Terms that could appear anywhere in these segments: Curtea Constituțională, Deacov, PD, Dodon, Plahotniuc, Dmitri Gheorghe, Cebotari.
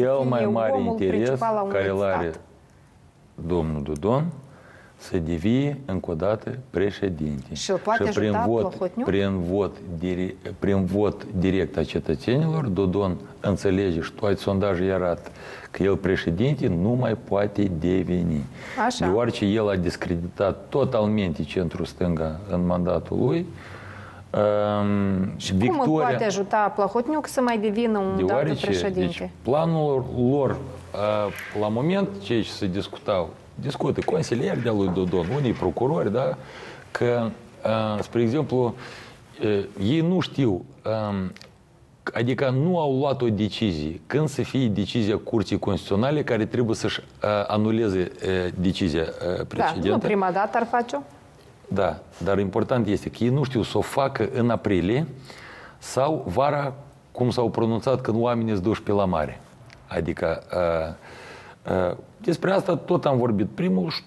cel mai mare interes care îl are domnul Dodon să devie încă o dată președinte. Și prin vot direct a cetățenilor, Dodon înțelege și toate sondajele arată că el președinte nu mai poate deveni. Așa. Deoarece el a discreditat totalmente centrul stânga în mandatul lui. Și cum îl poate ajuta Plahotniuc să mai devină un dată președinte? Deci, planul lor, la moment, ceea ce se discutau, discută consilieri de-a lui Dodon, unii procurori, da? Că, spre exemplu, ei nu știu, adică nu au luat o decizie, când să fie decizia Curții Constituționale care trebuie să-și anuleze decizia precedentă. Da, nu prima dată ar face-o. Da, dar important este că ei nu știu să o facă în aprilie sau vara, cum s-au pronunțat când oamenii se duși pe la mare. Adică despre asta tot am vorbit primul și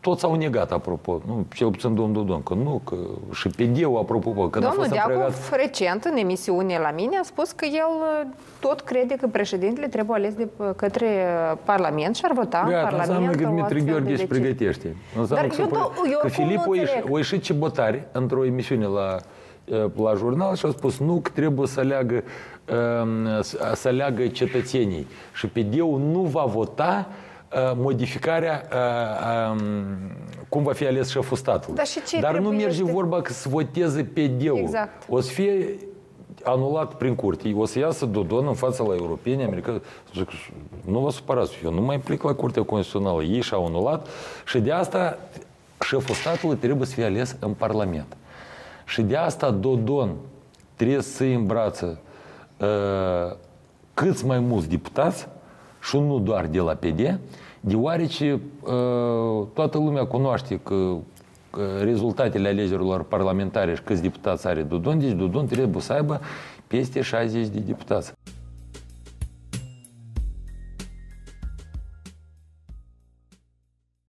toți au negat, apropo, nu, cel puțin domnul Dodon, că nu, că și PD-ul, apropo, când a fost apregat... Domnul Deacov, recent, în emisiune la mine, a spus că el tot crede că președintele trebuie ales de către Parlament și ar vota în Parlament. Gata, înseamnă că Dmitri Gheorghe își pregătește. Înseamnă că Filip a ieșit cebotari într-o emisiune la jurnal și a spus nu, că trebuie să aleagă, cetățenii și PD-ul nu va vota modificarea cum va fi ales șeful statului. Dar nu merge vorba că să voteze PD-ul. Exact. O să fie anulat prin curte. O să iasă Dodon în fața la europeni, americani. Nu vă supărați, eu nu mai plec la Curtea Constituțională. Ei și-au anulat și de asta șeful statului trebuie să fie ales în Parlament. Și de asta Dodon trebuie să îmbrață câți mai mulți deputați și nu doar de la PD, deoarece toată lumea cunoaște că rezultatele alegerilor parlamentare și câți deputați are Dodon, deci Dodon trebuie să aibă peste 60 de deputați.